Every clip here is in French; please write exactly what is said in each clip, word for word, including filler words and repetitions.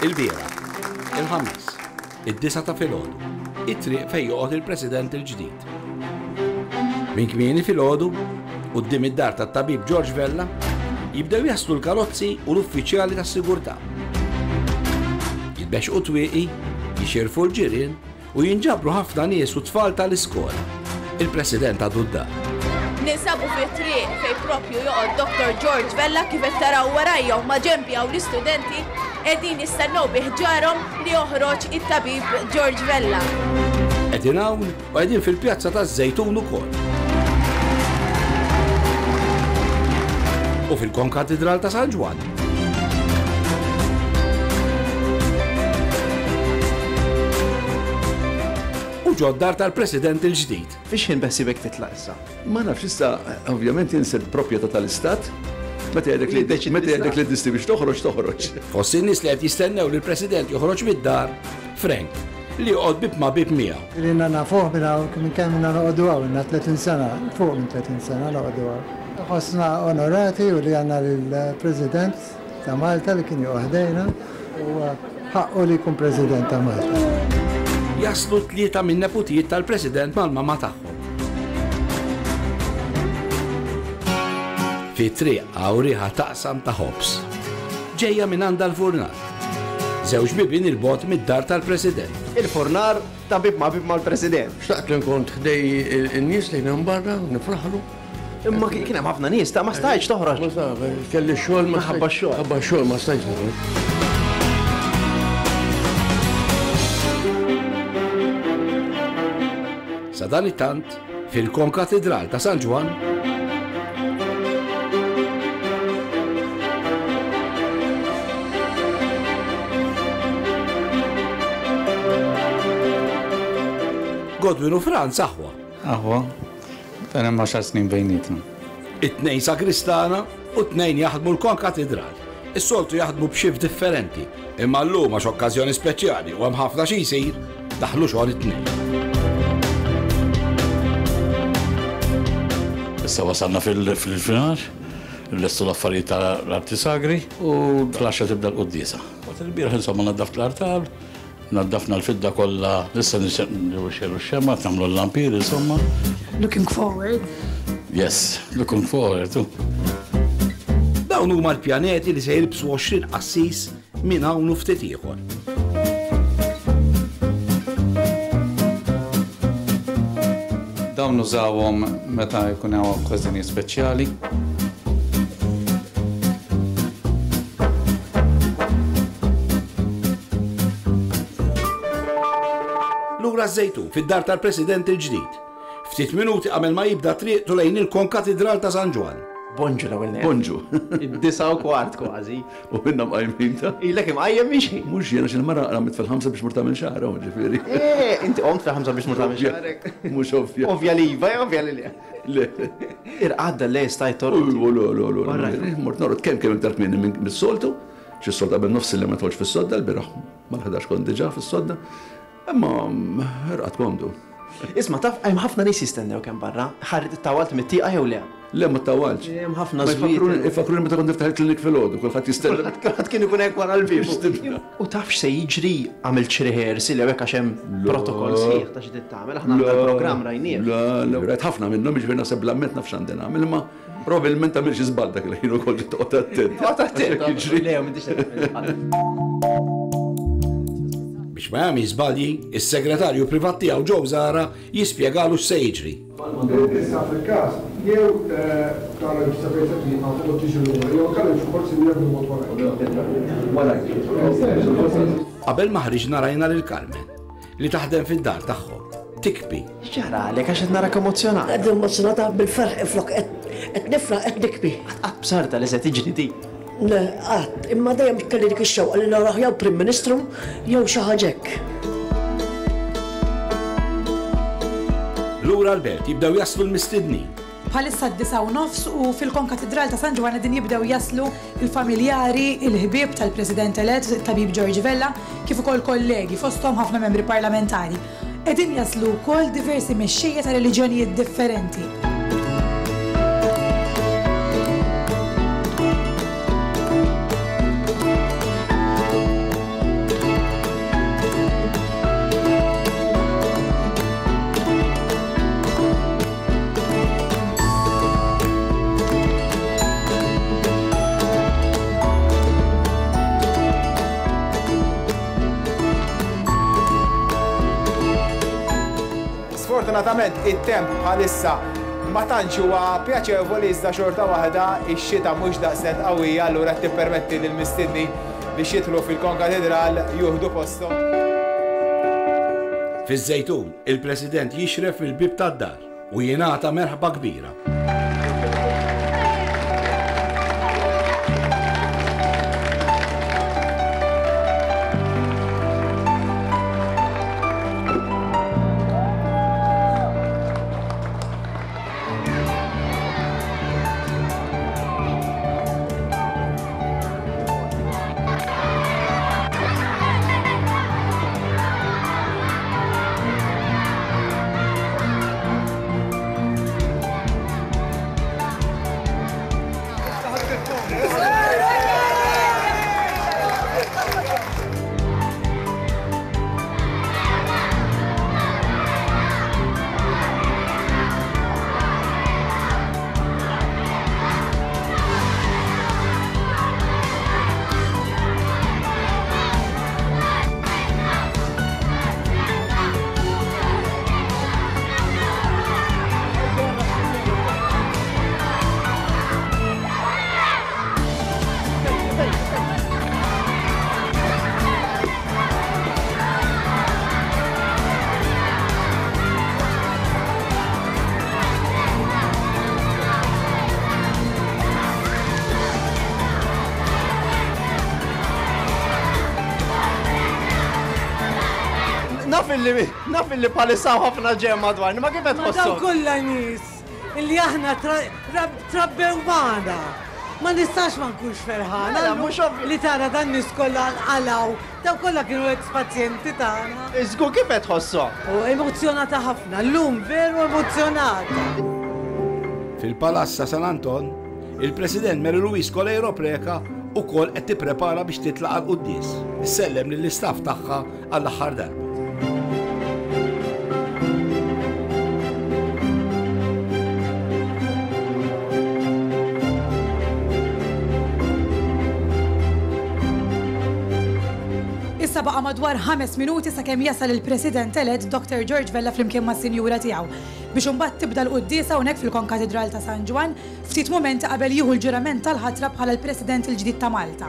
il-biera, il-ħamis, id-disa ta' filgħodu, it-triq fejn joqgħod il-President il-ġdid. Minn kmieni filgħodu, u ddiem id-dar tat-tabib George Vella, jibdew jaslu l-karozzi u l-uffiċjali tas-sigurtà. Jitbexqu twieqi, jixirfu l-ġirien u jinġabru ħafna nies u tfal tal-iskola. Il-President għadu d-dar. Ninsabu fi triq fej propju joqgħod Doktor George Vella kif qed taraw warajja ma ġenbi hawn l-istudenti qegħdin jistennew bi ħġarhom li joħroġ it-tabib George Vella. Qegħdin hawn u qegħdin fil-Pjazza taż-Żejtun ukoll. U fil-Konkatedral ta' San Ġwan. Ġoddar tal-President il-ġdid. Fiex ħin beħsibek titla' issa? Ma nafx issa, ovvjament jinsel proprjetà tal-Istat, meta jgħidlek li d-deċid, meta jgħidlek li d-disti biex toħroġ toħroġ. Fost in-nies li qed jistennew li l-President joħroġ mid-dar, Frank, li joqgħod bib ma' bib miegħu. Li nagħna fuq minn hawn minn kemm noqogħdu hawn, għandna tletin sena, fuq minn tletin sena noqogħdu hawn. Ħossna onorati u li għandna lill-President ta' Malta li kien joqgħod ħdejna u ħaqqu li jkun President ta' Malta. Jaslu tlieta minn neputijiet tal-President mal-mama tagħhom. Fi triq hawn riħa taqsam ta' ħobs. Ġejja minn għandha l-furnar. Żewġ bibien il-bogħod mid-dar tal-President. Il-furnar ta' bib ma' bib mal-President. Xtaqt li nkun ħdej in-nies li hemm barra nifraħlu. Imma kien hemm ħafna nies ta' ma stajtx toħroġ. Ma stajtx, kelli x-xogħol ma ħabba x-xogħol. Ħabba x-xogħol ma stajtx. Sa dan it-tant, fil-Konkatedral ta' San Ġwan, Godwin u Franz aħwa. Aħwa, fejn hemm għaxar snin bejnietna. It-tnejn sagristana u t-tnejn jaħdmu l-Konkatedral. Is-soltu jaħdmu b'xift differenti, imma llum għax okkażjoni speċjali u hemm ħafna xi jsir, daħlu xogħol it-tnejn. Issa wasalna fil-finar, l-lestu l-affarijiet tal-arti sagri u l-għaxra tibda l-qoddisa. Waqt il-bieraħ insomma naddaft l-artab, naddafna l-fidda kollha, issa nixxerru x-xemma, tagħmlu l-lampir insomma. Looking forward. Yes, looking forward too. Dawn huma l-pjaneti li se jilbsu għoxrin qassis minn hawn u ftit ieħor. Dawn użawhom meta jkun hawn okkażjoni speċjali. Lura ż-Żejtun fid-dar tal-President il-ġdid. Ftit minuti qabel ma jibda triqtu lejn il-Konkatedral ta' San Ġwan. Bonġu l-ewwel. Bonġu. Id-disa' u kwart kważi. U minnha mqajmin ta'. Ilek imqajjem mixi. Mhux jien għax il-mara qamet fil-ħamsa biex mur tagħmel xahra ġifieri. Eh, inti qomt fil-ħamsa biex mur tagħmel xahrek. Mhux ovvja. Ovvja li iva, ovvja li le. Le. Irqadda lej stajt torqod. Ulu ulu ulu. Mort norqod kemm kemm iktart minni minn mis-soltu. Xis-soltu qabel nofs li ma tolx fis-sodda l-bieraħ. Ma ħadax kont diġà fis-sodda. Imma irqad kondu. Isma' taf hemm ħafna nies jistennew kemm barra. Ħarrid ittawalt mit-tieqa jew le. Le, ma t-tawalx. Jem ħafna zbieħ. Ifakruni meta kont niftaħ il-klinik fil-ħodu, kulħadd jistenna. Kulħadd kien ikun hekk wara l-bib. U tafx se jiġri għamilt xi rehearsi li hekk għax hemm protokoll sħiħ ta' xi trid tagħmel, aħna għandna l-programm rajnieh. Le, le, rajt ħafna minnhom jiġri naħseb l-amment nafx għandi nagħmel, imma probabbilment tagħmel xi żball dak il-ħin ukoll toqgħod attent. Toqgħod attent. Biex ma jagħmel żbalji, is-segretarju privat tiegħu ġew żara jispjegalu x'se jiġri. Issa fil-każ, jew tara l-istabilità li ma tagħtix il-numru, jew kellha forsi jgħidu l-mod. Qabel ma ħriġna rajna lil Carmen li taħdem fid-dar tagħhom. Tikbi. X'ġara għalek għax qed narak emozjonata. Qed emozjonata bil-ferħ flok qed nifraq qed nikbi. Qatt b'sarta li se tiġri di. Le qatt, imma dejjem kelli dik ix-xewqa li naraħ jew Prim Ministru jew xi ħaġa hekk. Lura l-belt jibdew jaslu l-mistidnin. Bħalissa d-disa' u nofs u fil-Konkatedral ta' San Ġwan din jibdew jaslu il-familjari, il-ħbieb tal-President elett, tabib George Vella, kif ukoll kollegi fosthom ħafna membri parlamentari. Qegħdin jaslu wkoll diversi mexxejja ta' reliġjonijiet differenti. Sfortunatament it-temp bħalissa ma tantx huwa pjaċevoli iżda xorta waħda ix-xita mhux daqshekk qawwija allura qed tippermetti lill-mistinni biex jidħlu fil-konkatedral juħdu posthom. Fiż-Żejtun, il-President jixref fil-bib tad-dar u jingħata merħba kbira. Naf illi palissaw ħafna ġemma dwar, ma kif qed tħossu? Ma kollha nies illi aħna trabbew magħna. Ma nistax ma nkunx ferħan li tara dan nies kollha nqalgħu, daw kollha kienu eks-pazjenti tagħna. Iżgur kif qed tħossu? Emozzjonata ħafna, llum veru emozzjonata. Fil-Palazz San Anton, il-President Marie-Louise Coleiro Preca wkoll qed tipprepara biex titlaq għall-Qudies. Issellem lill-istaff tagħha għall-aħħar darba. Baqa madwar ħames minuti sakemm jasal il-President elett Doctor George Vella flimkien mas-sinjura tiegħu biex imbagħad tibda l-quddiesa hawnhekk fil-Konkatedral ta' San Ġwan ftit mument qabel jieħu l-ġurament tal-ħatra bħala l-President il-ġdid ta' Malta.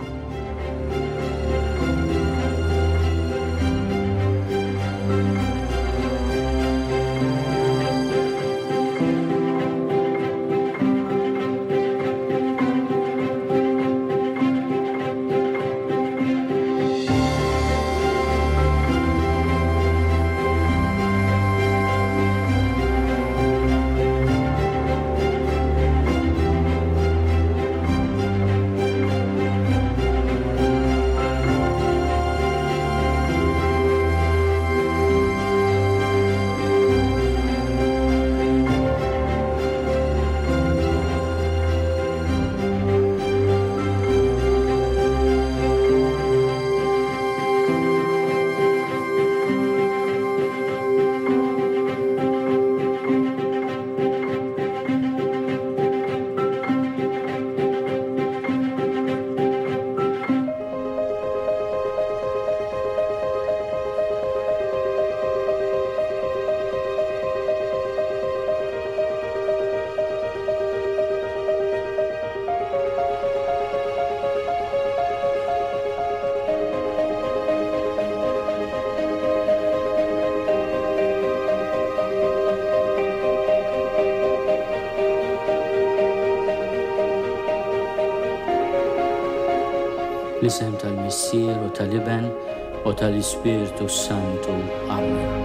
L-isem tal-Missier u tal-Iben u tal-Ispiritu Santu. Amen.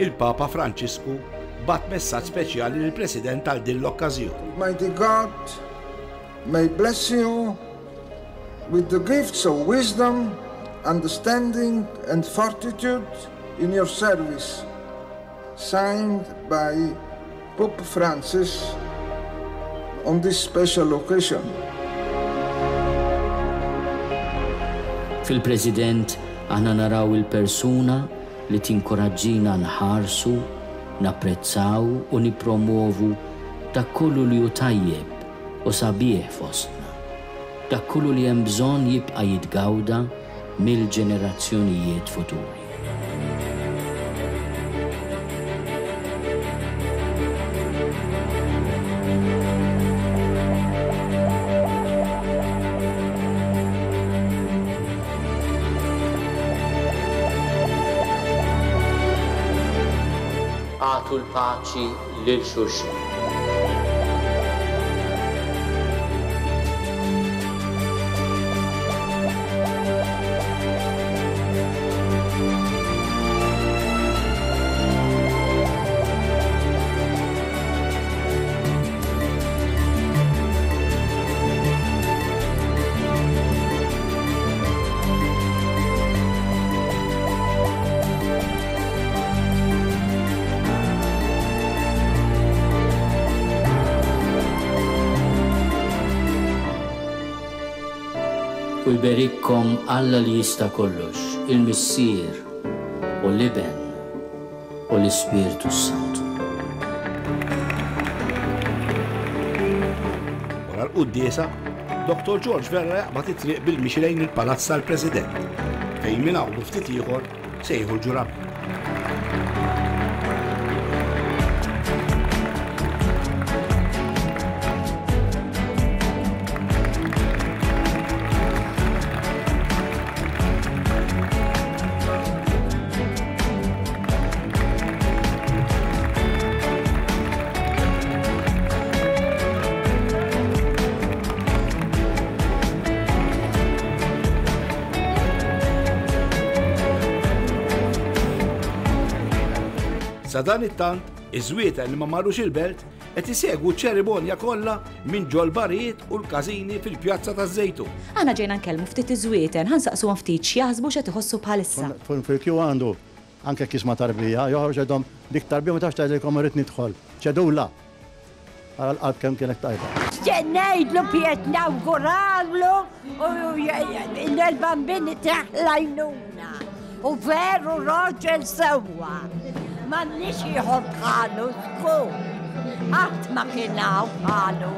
Il-Papa Franċisku bat messaġġ speċjali lill-President tal din l-okkażjoni. Mighty God may bless you with the gifts of wisdom, understanding and fortitude in your service. Signed by Pope Francis on this special occasion. Fil-President aħna naraw il-persuna li tinkoraġġina nħarsu, napprezzaw u nippromovu dak kollu li hu tajjeb u sabiħ fostna. Dak kollu li hemm bżonn jibqa' jitgawda mill ġenerazzjonijiet futuri. Għatu l-paċi l-xulxin. U jberikkom Alla li jista' kollox, il-Missier, u l-Iben, u l-Ispirtu Santu. Wara l-quddiesa, Doktor George Vella jaqbad it-triq bil-mixi lejn il-Palazz tal-President, fejn minn għawdu ftit ieħor se jieħu l-ġurab. Sa dan it-tant, iż-żwieta li ma marrux il-belt qed isegwu ċ-ċerimonja kollha minn ġol barijiet u l-każini fil-Pjazza taż-Żejtun. Aħna ġejna nkellmu ftit iż-żwieten, ħansaqsuhom ftit x'jaħsbu x'qed iħossu bħalissa. Fil-kju għandu anke kisma tarbija, joħroġ għadhom dik tarbija ma tax tgħidilkom irid nidħol. Ċedula għall-qalb kemm kienet tajba. X'qed ngħidlu qiegħed nawgurawlu u l-bambini traħlajnuna. U veru raġel sewwa. Ma nix jħor bħalu, sku għat ma kienaw bħalu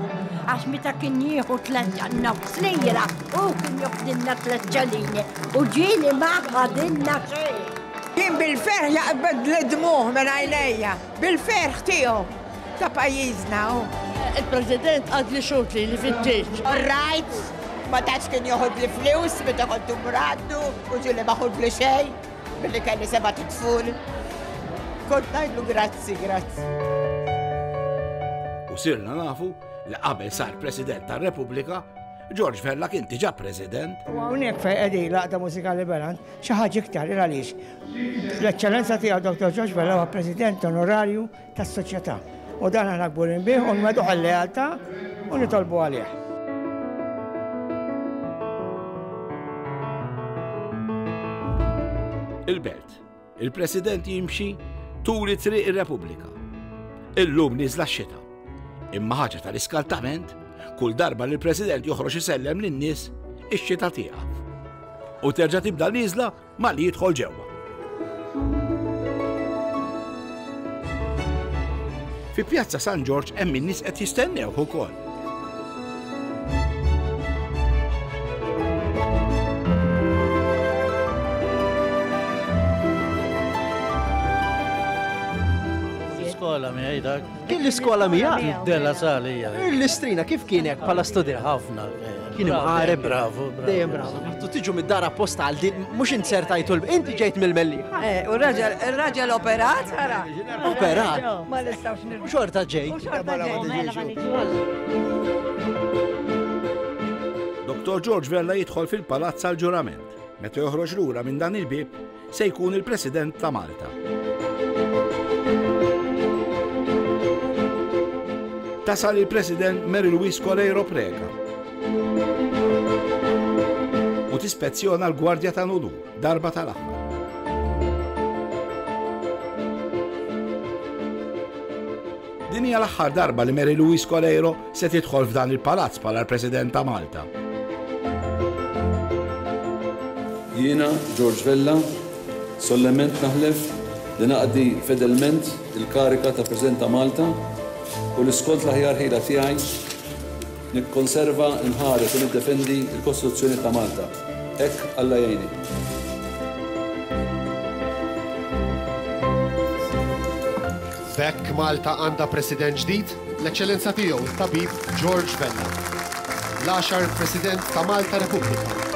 għax meta kien jieħu tletjanna f'slira u kien joħdinna tletġalini u ġieli ma ħadinna xejn. Kien bil-ferħ jaqbad l-dmuh minn għajnejja, bil-ferħ tiegħu ta' pajjiżna. Il-President għad li xogħol li fit-tieġ. All-right, ma tax kien joħod bl-flus, meta kontu mraddu, u ġieli ma ħod bl-xejn, billi kelli seba' titful. Kontajlu grazzi, grazzi. U sirna nafu li qabel sar President tal-Repubblika, George Vella kien diġà President. Unek fejn qegħdin laqda mużikali Beland, xi ħaġa iktar il għaliex. L-eċċellenza tiegħu Doktor George Vella huwa President onorarju tas-soċjetà. U dan aħna kburin bih u nmedduh għal-lealtà u nitolbu għalih. Il-Belt, il-President jimxi turi triq ir-Repubblika. Illum niżla x-xita. Imma ħaġa tal-iskaltament, kull darba li l-President joħroġ isellem lin-nies ix-xita tieqaf. U terġa' tibda l-iżla ma li jidħol ġewwa. Fi Pjazza San George hemm in-nies qed jistennew ukoll. Kien l-iskola miegħek? Della salija. L-istrina kif kienek bħala studja ħafna. Kien imqareb. Bravo, dejjem bravo. Tu tiġu mid-dar apposta għal din mhux insertajtul, inti ġejt mill-Mellieħa. U r-raġel operat ara. Operat? Ma nistgħux nirġgħu. Xorta ġejt. Doktor George Vella jidħol fil-palazz għall-ġurament. Meta joħroġ lura minn dan il-bieb se jkun il-President ta' Malta. Tasal il-President Marie-Louise Coleiro Preca. U tispezzjona l-Gwardja ta' Nudu, darba tal-aħħar. Din hija l-aħħar darba li Marie-Louise Coleiro se tidħol f'dan il-palazz bħala l-President ta' Malta. Jiena George Vella sollement naħlef li naqdi fedelment il-karika ta' President ta' Malta. U l-iskont l-aħjar ħila tiegħi nikkonserva, nħares u niddefendi l-Kostituzzjoni ta' Malta هيك الله يعينك. ذاك مالطا عندها بريسيدنت جديد لإكسلنسا تيجو الطبيب جورج فيلا، العاشر بريسيدنت تاع مالطا ريبوبليكا.